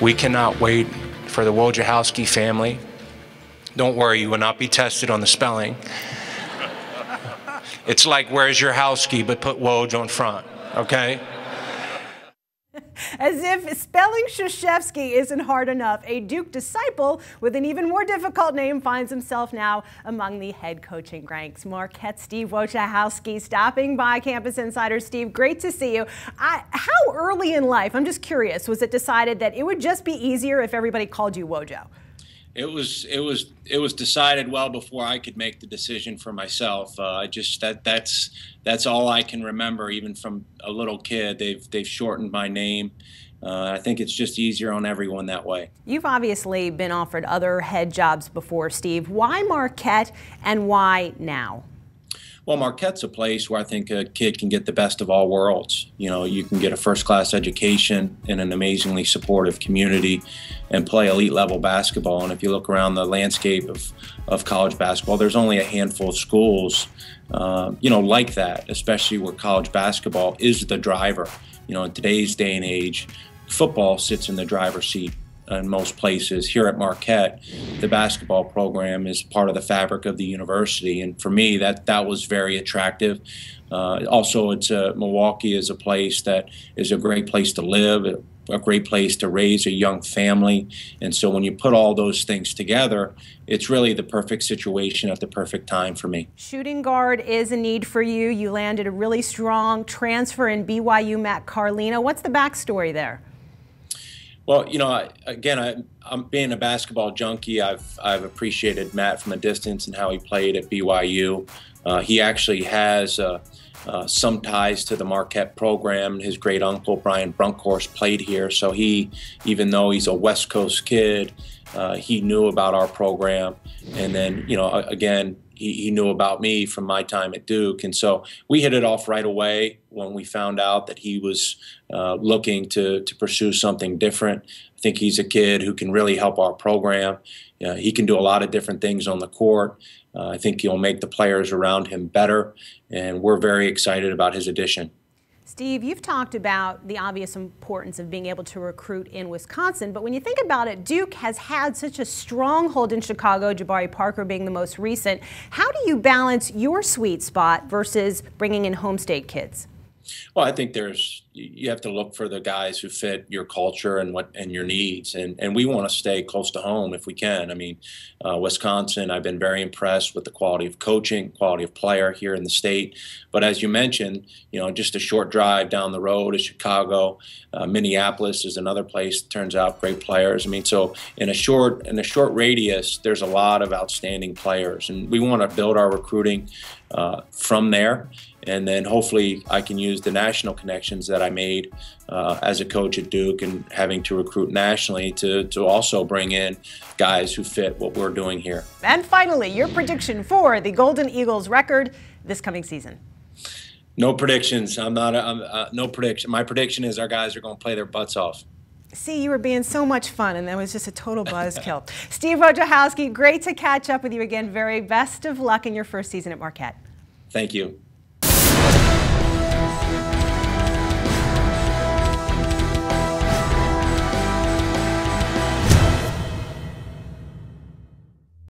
We cannot wait for the Wojciechowski family. Don't worry, you will not be tested on the spelling. It's like, where's your Howski, but put Woj on front, okay? As if spelling Krzyzewski isn't hard enough, a Duke disciple with an even more difficult name finds himself now among the head coaching ranks. Marquette Steve Wojciechowski stopping by Campus Insider. Steve, great to see you. How early in life, I'm just curious, was it decided that it would just be easier if everybody called you Wojo? It was decided well before I could make the decision for myself. That's all I can remember, even from a little kid. They've shortened my name. I think it's just easier on everyone that way. You've obviously been offered other head jobs before, Steve. Why Marquette and why now? Well, Marquette's a place where I think a kid can get the best of all worlds. You know, you can get a first-class education in an amazingly supportive community and play elite-level basketball. And if you look around the landscape of college basketball, there's only a handful of schools, you know, like that, especially where college basketball is the driver. You know, in today's day and age, football sits in the driver's seat in most places. Here at Marquette, the basketball program is part of the fabric of the university, and for me, that was very attractive. Also, Milwaukee is a place that is a great place to live, a great place to raise a young family, and so when you put all those things together, it's really the perfect situation at the perfect time for me. Shooting guard is a need for you. You landed a really strong transfer in BYU, Matt Carlino. What's the backstory there? Well, you know, I'm being a basketball junkie. I've appreciated Matt from a distance and how he played at BYU. He actually has some ties to the Marquette program. His great uncle, Brian Brunkhorst, played here. So he, even though he's a West Coast kid, he knew about our program. And then, you know, again, he knew about me from my time at Duke. And so we hit it off right away when we found out that he was looking to pursue something different. I think he's a kid who can really help our program. He can do a lot of different things on the court. I think he'll make the players around him better. And we're very excited about his addition. Steve, you've talked about the obvious importance of being able to recruit in Wisconsin, but when you think about it, Duke has had such a stronghold in Chicago, Jabari Parker being the most recent. How do you balance your sweet spot versus bringing in home state kids? Well, I think you have to look for the guys who fit your culture and your needs, and we want to stay close to home if we can. I mean, Wisconsin, I've been very impressed with the quality of coaching, quality of player here in the state. But as you mentioned, you know, just a short drive down the road is Chicago. Minneapolis is another place that turns out great players. I mean, so in a short radius, there's a lot of outstanding players, and we want to build our recruiting from there. And then hopefully I can use the national connections that I made as a coach at Duke and having to recruit nationally to also bring in guys who fit what we're doing here. And finally, your prediction for the Golden Eagles record this coming season. No predictions. No prediction. My prediction is our guys are going to play their butts off. See, you were being so much fun, and that was just a total buzzkill. Steve Wojciechowski, great to catch up with you again. Very best of luck in your first season at Marquette. Thank you.